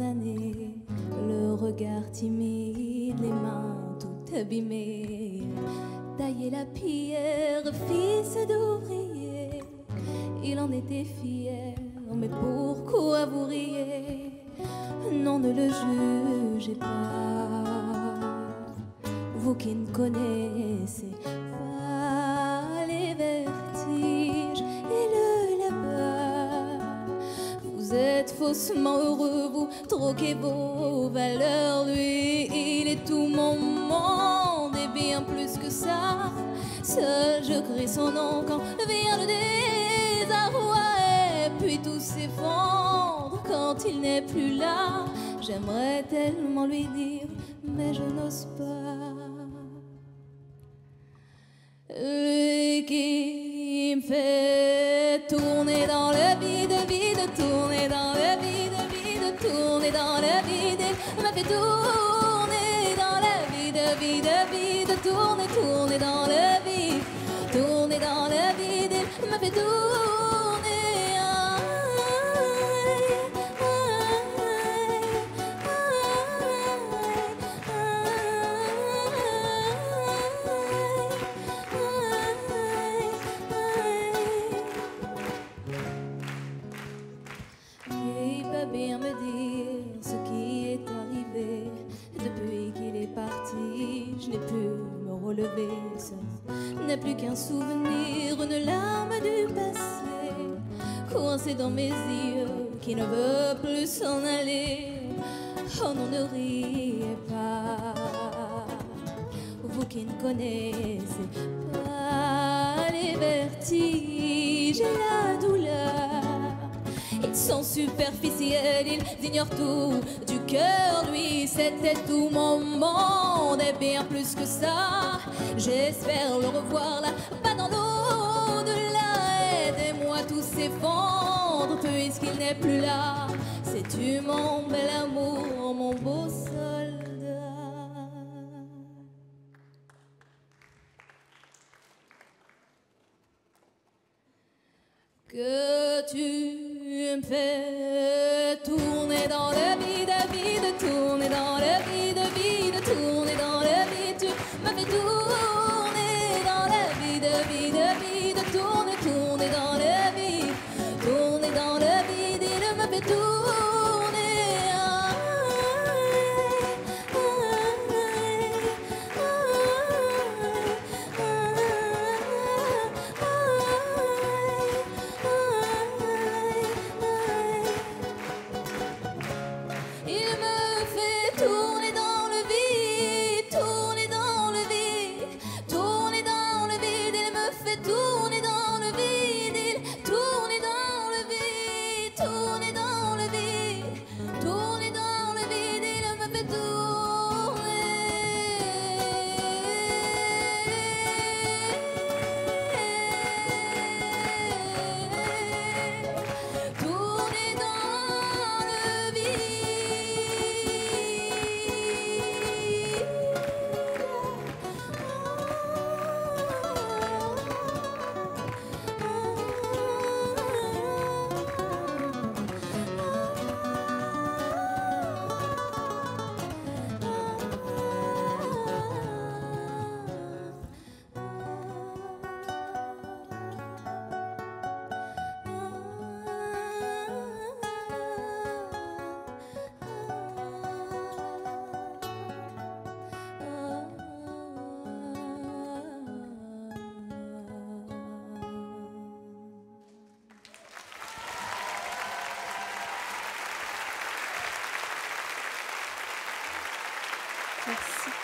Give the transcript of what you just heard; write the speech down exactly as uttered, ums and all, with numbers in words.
années, le regard timide, les mains toutes abîmées, tailler la pierre, fils d'ouvrier, il en était fier, mais pourquoi vous riez? Non, ne le jugez pas, vous qui ne connaissez pas les vertiges et le labeur. Vous êtes faussement heureux, vous troquez vos valeurs. Lui, il est tout mon monde et bien plus que ça. Seul je crie son nom quand vient le désarroi, et puis tout s'effondre quand il n'est plus là. J'aimerais tellement lui dire, mais je n'ose pas. Lui qui me fait tourner dans le vide, vide, tourner dans le vide, vide, tourner dans le vide, il m'a fait tourner dans le vide, vide, vide, tourner, tourner dans le vide, tourner dans le vide, il m'a fait tourner. Bien me dire ce qui est arrivé. Depuis qu'il est parti, je n'ai pu me relever. Ça n'est plus qu'un souvenir, une larme du passé, coincée dans mes yeux, qui ne veut plus s'en aller. Oh non, ne riez pas, vous qui ne connaissez pas les vertiges et la douleur. Ils sont superficiels, ils ignorent tout du cœur. Lui, c'était tout mon monde et bien plus que ça. J'espère le revoir là-bas dans l'au-delà. Aidez-moi tout s'effondre puisqu'il n'est plus là. Sais-tu mon bel amour, mon beau soldat? Que tu me fais tourner dans le vide, vide, tourner dans le vide, vide, tourner dans le vide, tu me fais tourner dans le vide, vide, vide, tourner, tourner dans le vide, tourner dans le vide, il me fait tourner. Merci.